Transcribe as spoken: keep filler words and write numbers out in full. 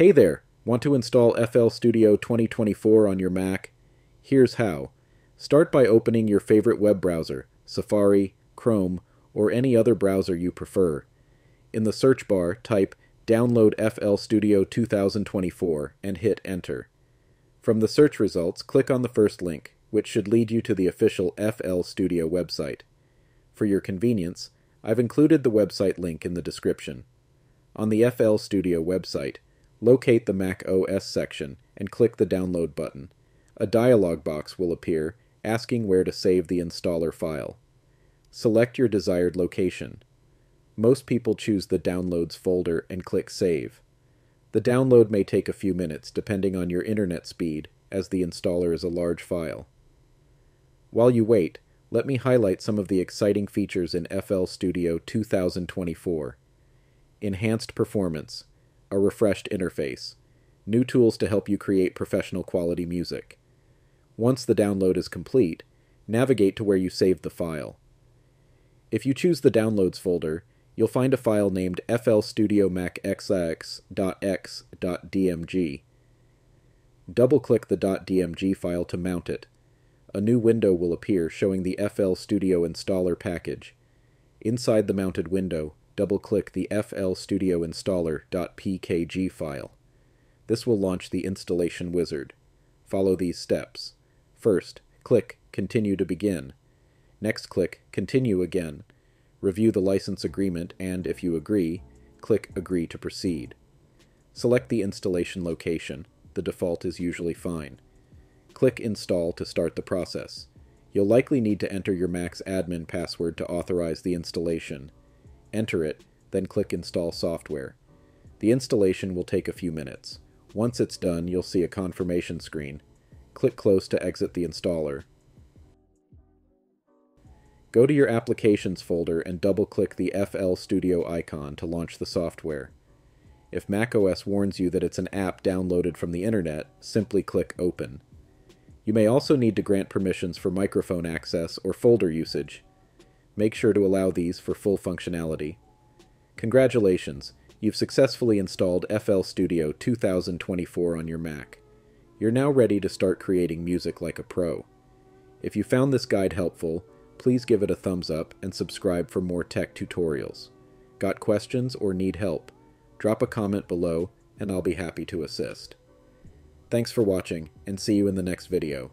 Hey there! Want to install F L Studio twenty twenty-four on your Mac? Here's how. Start by opening your favorite web browser, Safari, Chrome, or any other browser you prefer. In the search bar, type Download F L Studio two thousand twenty-four and hit Enter. From the search results, click on the first link, which should lead you to the official F L Studio website. For your convenience, I've included the website link in the description. On the F L Studio website, locate the macOS section and click the Download button. A dialog box will appear asking where to save the installer file. Select your desired location. Most people choose the Downloads folder and click Save. The download may take a few minutes depending on your internet speed, as the installer is a large file. While you wait, let me highlight some of the exciting features in F L Studio two thousand twenty-four. Enhanced performance. A refreshed interface, new tools to help you create professional quality music. Once the download is complete, navigate to where you saved the file. If you choose the Downloads folder, you'll find a file named f l studio mac x x dot x dot d m g. Double-click the .dmg file to mount it. A new window will appear showing the F L Studio installer package. Inside the mounted window, double-click the F L Studio installer.pkg file. This will launch the installation wizard. Follow these steps. First, click Continue to begin. Next, click Continue again. Review the license agreement and, if you agree, click Agree to proceed. Select the installation location. The default is usually fine. Click Install to start the process. You'll likely need to enter your Mac's admin password to authorize the installation. Enter it, then click Install Software. The installation will take a few minutes. Once it's done, you'll see a confirmation screen. Click Close to exit the installer. Go to your Applications folder and double-click the F L Studio icon to launch the software. If macOS warns you that it's an app downloaded from the internet, simply click Open. You may also need to grant permissions for microphone access or folder usage. Make sure to allow these for full functionality. Congratulations! You've successfully installed F L Studio two thousand twenty-four on your Mac. You're now ready to start creating music like a pro. If you found this guide helpful, please give it a thumbs up and subscribe for more tech tutorials. Got questions or need help? Drop a comment below and I'll be happy to assist. Thanks for watching, and see you in the next video.